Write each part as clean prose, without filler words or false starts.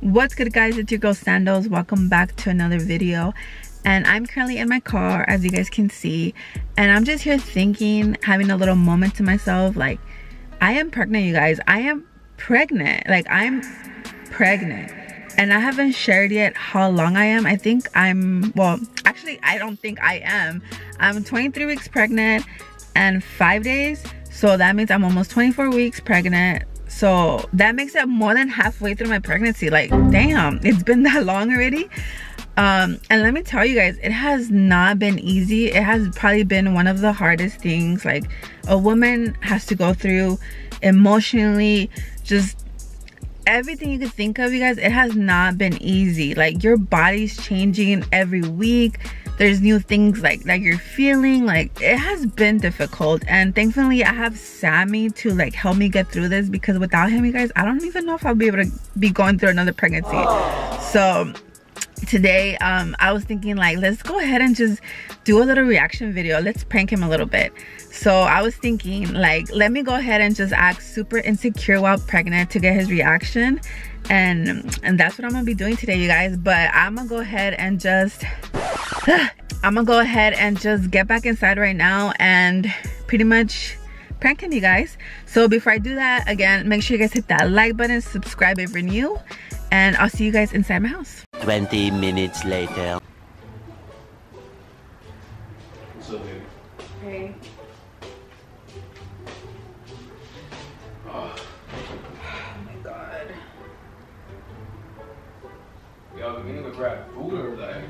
What's good, guys? It's your girl Sandos. Welcome back to another video, and I'm currently in my car, as you guys can see, and I'm just here thinking, having a little moment to myself. Like, I am pregnant, you guys. I am pregnant. Like, I'm pregnant, and I haven't shared yet how long I am. I think I'm, well, actually, I don't think I am. I'm 23 weeks pregnant and 5 days, so that means I'm almost 24 weeks pregnant. So that makes it more than halfway through my pregnancy. Like, damn, it's been that long already. And let me tell you guys, it has not been easy. It has probably been one of the hardest things like a woman has to go through emotionally, just everything you could think of, you guys. It has not been easy. Like, your body's changing every week. There's new things like you're feeling. Like, it has been difficult, and thankfully I have Sami to like help me get through this, because without him, you guys, I don't even know if I'll be able to be going through another pregnancy. So today I was thinking, like, let's go ahead and just do a little reaction video. Let's prank him a little bit. So I was thinking, like, let me go ahead and just act super insecure while pregnant to get his reaction, and that's what I'm gonna be doing today, you guys. But I'm gonna go ahead and just get back inside right now and pretty much prank him, you guys. So before I do that, again, make sure you guys hit that like button, subscribe if you're new, and I'll see you guys inside my house. 20 minutes later. What's up, baby? Hey. Oh my god. Yo, we need to grab food or like,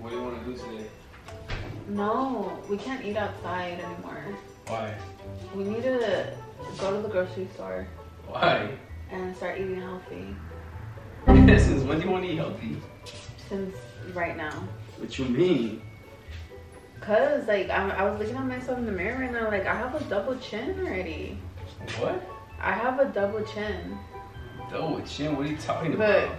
what do you want to do today? No, we can't eat outside anymore. Why? We need to go to the grocery store. Why? And start eating healthy. Since when do you want to eat healthy? Since right now. What you mean? Cause like I was looking at myself in the mirror right now. Like, I have a double chin already. What? I have a double chin. Double chin? What are you talking about?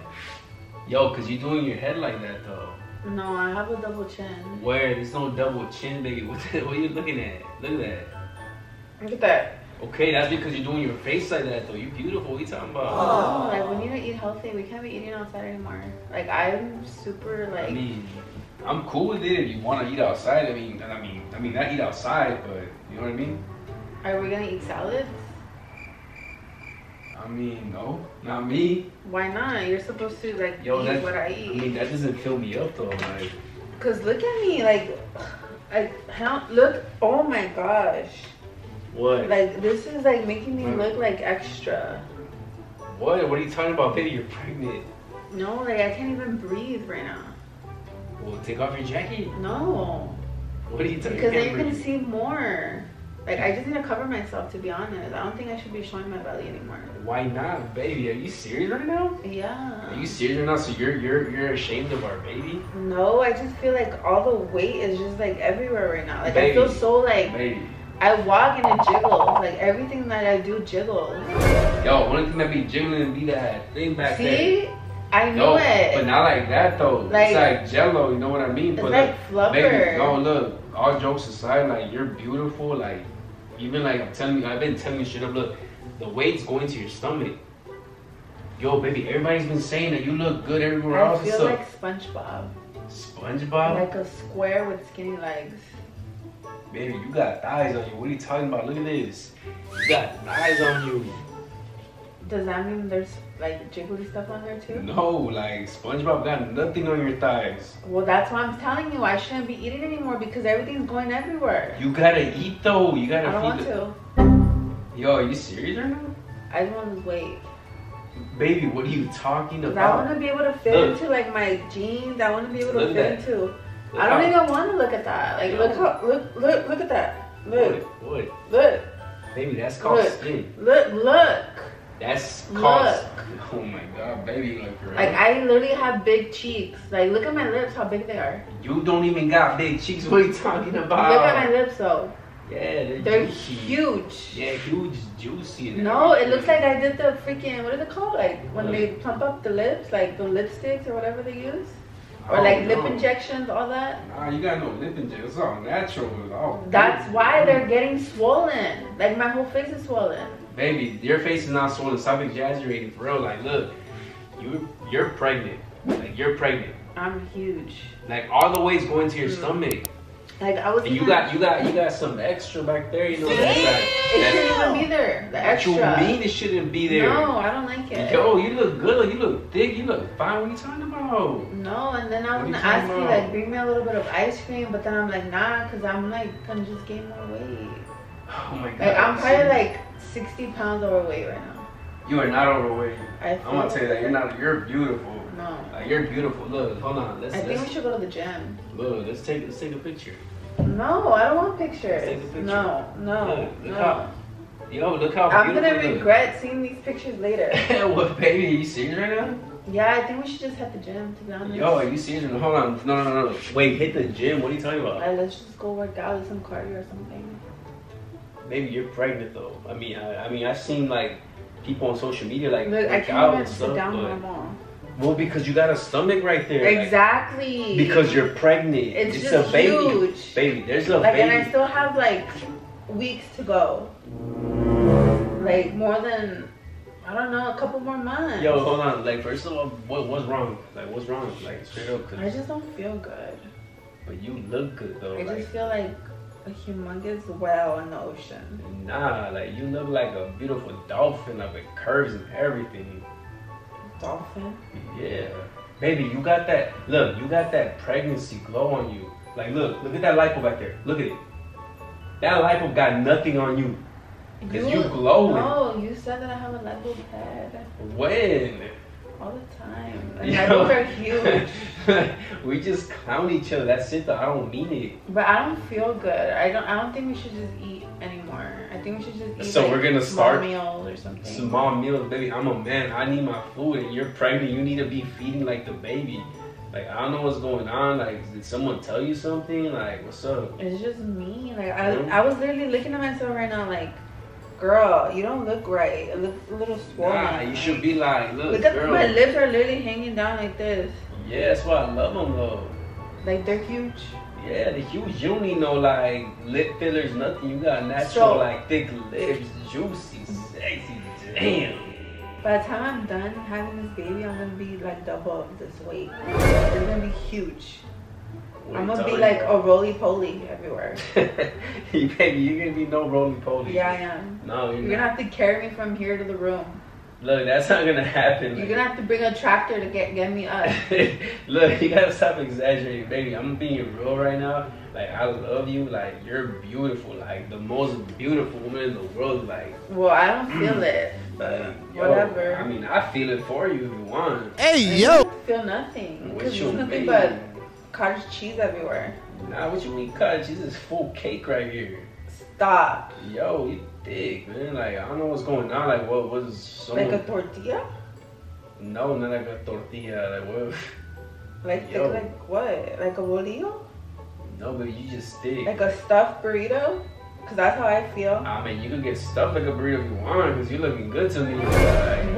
Yo, cause you're doing your head like that though. No, I have a double chin. Where? There's no double chin, baby. What are you looking at? Look at that. Look at that. Okay, that's because you're doing your face like that though. You're beautiful. What are you talking about? Oh, like, we need to eat healthy. We can't be eating outside anymore. Like, I'm super like. I mean, I'm cool with it if you want to eat outside. I mean, not eat outside, but you know what I mean. Are we gonna eat salads? I mean, no, not me. Why not? You're supposed to like eat what I eat. I mean, that doesn't fill me up though, like. Cause look at me, like how look. Oh my gosh. What? Like, this is like making me look like extra. What? What are you talking about, baby? You're pregnant. No, like, I can't even breathe right now. Well, take off your jacket. No. What are you talking about? Because then you can see more. Like, I just need to cover myself, to be honest. I don't think I should be showing my belly anymore. Why not, baby? Are you serious right now? Yeah. Are you serious right now? So you're ashamed of our baby? No, I just feel like all the weight is just like everywhere right now. Like, baby. I feel so like. Baby. I walk and it jiggles. Like, everything that I do jiggles. Yo, one thing that be jiggling be that thing back there. See? I knew it. But not like that though. Like, it's like jello, you know what I mean? It's but like flubber. Baby, no, look, all jokes aside, like, you're beautiful. Like, even like I'm telling you, I've been telling you straight up, look, the weight's going to your stomach. Yo, baby, everybody's been saying that you look good everywhere else. I feel like SpongeBob. SpongeBob? Like a square with skinny legs. Baby, you got thighs on you. What are you talking about? Look at this. You got thighs on you. Does that mean there's like jiggly stuff on there too? No, like SpongeBob got nothing on your thighs. Well, that's why I'm telling you I shouldn't be eating anymore, because everything's going everywhere. You gotta eat though. You gotta feed. I don't want to. Yo, are you serious right now? I just want to lose weight. Baby, what are you talking about? I want to be able to fit into like my jeans. I want to be able to fit into. I don't even want to look at that. Like, look how, look at that. Look, look. Baby, that's called skin. Look, That's called. Oh my god, baby, look. Like, I literally have big cheeks. Like, look at my lips, how big they are. You don't even got big cheeks. What are you talking about? Look at my lips, though. Yeah, they're huge. Yeah, huge, juicy. No, it looks like I did the freaking. What is it called? Like when they plump up the lips, like the lipsticks or whatever they use. Or like lip injections, all that. Nah, you got no lip injections. It's all natural. It's all That's why they're getting swollen. Like, my whole face is swollen. Baby, your face is not swollen. Stop exaggerating, for real. Like, look, you're pregnant. Like, you're pregnant. I'm huge. Like, all the way's going to your stomach. Like, I was. And you got some extra back there. You know, it shouldn't even be there. The actual meat, it shouldn't be there. No, I don't like it. Yo, you look good. You look thick. You look fine. What are you talking about? No, and then I was gonna ask you, like, bring me a little bit of ice cream, but then I'm like, nah, cause I'm like gonna just gain more weight. Oh my god. Like, I'm probably like 60 pounds overweight right now. You are not overweight. I'm gonna tell you that. You're not. You're beautiful. No. Like, you're beautiful. Look, hold on. Let's. I think we should go to the gym. Look, let's take a picture. No, I don't want pictures. Take a picture. No. Look, look how I'm gonna regret seeing these pictures later. What, baby? Are you serious right now? Yeah, I think we should just hit the gym, to be honest. Yo, are you serious? Hold on. No. Wait, hit the gym? What are you talking about? Alright, let's just go work out with some cardio or something. Maybe you're pregnant though. I mean, I've seen like people on social media like work out and stuff. Look, I can't even sit down no more. Well, because you got a stomach right there. Exactly. Like, because you're pregnant. It's just a baby. Huge. Baby, there's a baby. And I still have like weeks to go. Like more than, I don't know, a couple more months. Yo, hold on. Like, first of all, what's wrong? Like, what's wrong? Like, straight up. I just don't feel good. But you look good though. I just feel like a humongous whale in the ocean. Nah, like you look like a beautiful dolphin, like with curves and everything. Dolphin? Yeah. Baby, you got that. Look, you got that pregnancy glow on you. Like, look at that lipo back there. Look at it. That lipo got nothing on you. Because you glowing. No, you said that I have a lipo pad. When? All the time. Like, lipos are huge. We just clown each other. That's it, though. I don't mean it. But I don't feel good. I don't think we should just eat anymore. I think we should just eat. So like, we're gonna start small meals or something. Small meals, baby. I'm a man. I need my food, and you're pregnant. You need to be feeding like the baby. Like, I don't know what's going on. Like, did someone tell you something? Like, what's up? It's just me. Like, I was literally looking at myself right now, like, girl, you don't look right. It looks a little swollen. Nah, you should be like, look at girl. My lips are literally hanging down like this. Yeah, that's why I love them though. Like, they're huge. Yeah, the huge. You don't need no like lip fillers, nothing. You got natural, so, like thick lips, juicy, sexy. Damn. By the time I'm done having this baby, I'm gonna be like double this weight. It's gonna be huge. I'm gonna be like a roly poly everywhere. Baby, you're gonna be no roly poly. Yeah, I am. No, you're gonna have to carry me from here to the room. Look, that's not gonna happen. You're gonna have to bring a tractor to get me up. Look, you gotta stop exaggerating, baby. I'm being real right now. Like, I love you. Like, you're beautiful. Like, the most beautiful woman in the world. Like, well, I don't feel it. Like, yo, whatever. I mean, I feel it for you if you want. Hey, yo. I don't feel nothing. Because there's nothing but cottage cheese everywhere. Nah, what you mean cottage cheese? Is full cake right here. Stop. Yo, you thick, man. Like, I don't know what's going on. Like, what was someone... Like a tortilla? No, not like a tortilla. Like, what? Like, yo. Thick, like what? Like a bolillo? No, but you just thick. Like a stuffed burrito? Because that's how I feel. I mean, you can get stuffed like a burrito if you want, because you're looking good to me. Like,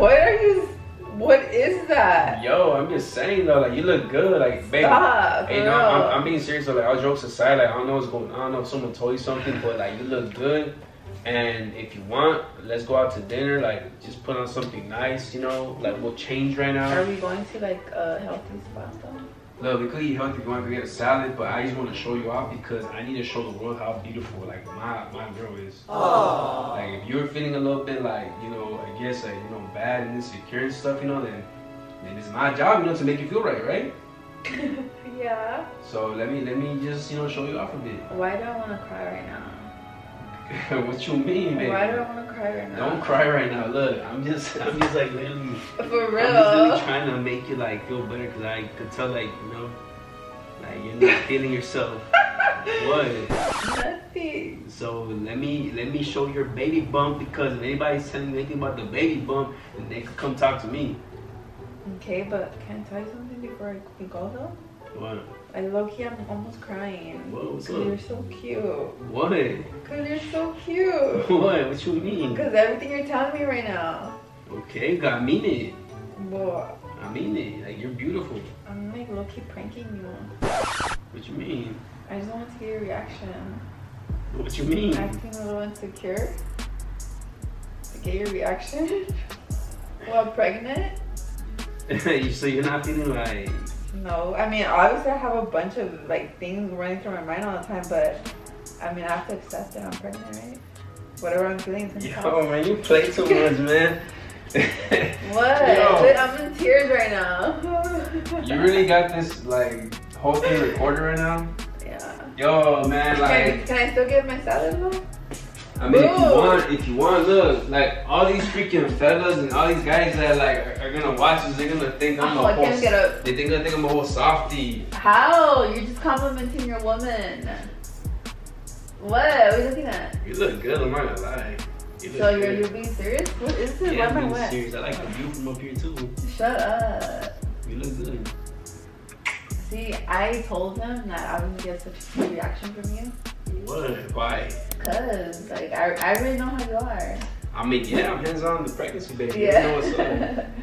what is that? Yo, I'm just saying though, like, you look good, like, baby. Stop, hey, no, I'm being serious though, like, all jokes aside, like, I don't know what's going on, I don't know if someone told you something, but like, you look good, and if you want, let's go out to dinner, like, just put on something nice, you know, like, we'll change right now. Are we going to like a healthy spot though? Look, we could eat healthy, we want to get a salad, but I just want to show you off because I need to show the world how beautiful, like, my girl is. Aww. Like, if you're feeling a little bit, like, you know, I guess, like, you know, bad and insecure and stuff, you know, then it's my job, you know, to make you feel right, right? Yeah. So, let me just, you know, show you off a bit. Why do I want to cry right now? What you mean, baby? Why do I want to cry right now? Don't cry right now. Look, I'm just like literally. For real. I'm just really trying to make you like feel better because I could tell like, you know, like you're not feeling yourself. What? Nothing. So let me show your baby bump because if anybody's telling me anything about the baby bump, then they could come talk to me. Okay, but can I tell you something before we go though? What? Like, low-key, I'm almost crying. Whoa, what's up? Because you're so cute. What? Because you're so cute. What? What you mean? Because everything you're telling me right now. Okay, I mean it. What? I mean it. Like, you're beautiful. I'm, like, low-key pranking you. What you mean? I just wanted to get your reaction. What you mean? Acting a little insecure. To get your reaction? While pregnant? So you're not feeling right? No, I mean, obviously I have a bunch of like things running through my mind all the time, but I mean, I have to accept that I'm pregnant, right? Whatever I'm feeling sometimes. Yo, man, you play too much, man. What? Yo. I'm in tears right now. You really got this like whole thing recorded right now? Yeah. Yo, man, like. Can I still get my salad though? I mean, if you want, look, like all these freaking fellas and all these guys that like are gonna watch this, they're gonna think I'm a whole. They're gonna think I'm a whole softie. How? You're just complimenting your woman. What are you looking at? You look good, I'm not gonna lie. So you're being serious? What is this? Yeah, I'm being serious. I like the view from up here too. Shut up. You look good. See, I told them that I was gonna get such a good reaction from you. What? Why? Cause like I really know how you are. I mean, yeah, I'm hands on the pregnancy, baby. Yeah. You know what's up.